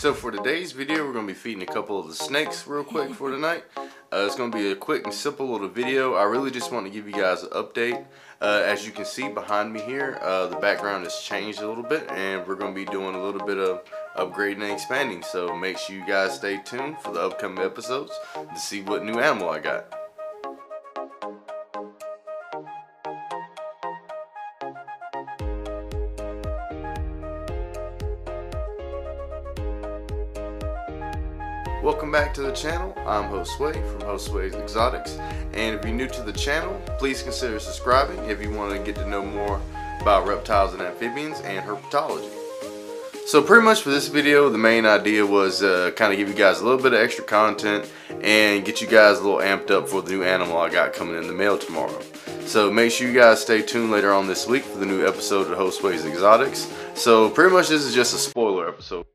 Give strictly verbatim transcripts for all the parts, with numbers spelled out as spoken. So for today's video, we're going to be feeding a couple of the snakes real quick for tonight. Uh, it's going to be a quick and simple little video. I really just want to give you guys an update. Uh, as you can see behind me here, uh, the background has changed a little bit, and we're going to be doing a little bit of upgrading and expanding. So make sure you guys stay tuned for the upcoming episodes to see what new animal I got. Welcome back to the channel. I'm Josue from Josue's Exotics, and if you're new to the channel, please consider subscribing if you want to get to know more about reptiles and amphibians and herpetology. So pretty much for this video, the main idea was uh, kind of give you guys a little bit of extra content and get you guys a little amped up for the new animal I got coming in the mail tomorrow. So make sure you guys stay tuned later on this week for the new episode of Josue's Exotics. So pretty much this is just a spoiler episode.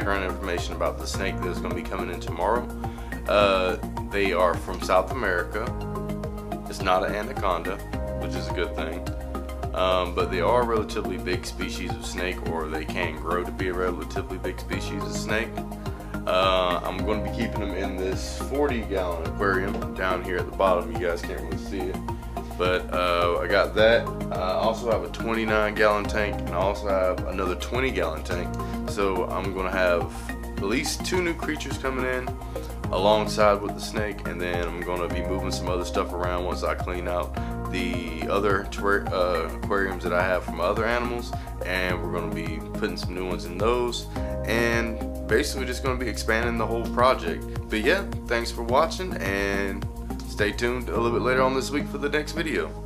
background information about the snake that's going to be coming in tomorrow. Uh, they are from South America. It's not an anaconda, which is a good thing. Um, but they are a relatively big species of snake, or they can grow to be a relatively big species of snake. Uh, I'm going to be keeping them in this forty gallon aquarium down here at the bottom. You guys can't really see it. But uh, I got that. I also have a twenty-nine gallon tank, and I also have another twenty gallon tank. So I'm going to have at least two new creatures coming in alongside with the snake, and then I'm going to be moving some other stuff around once I clean out the other uh, aquariums that I have from other animals, and we're going to be putting some new ones in those, and basically just going to be expanding the whole project. But yeah, thanks for watching, and stay tuned a little bit later on this week for the next video.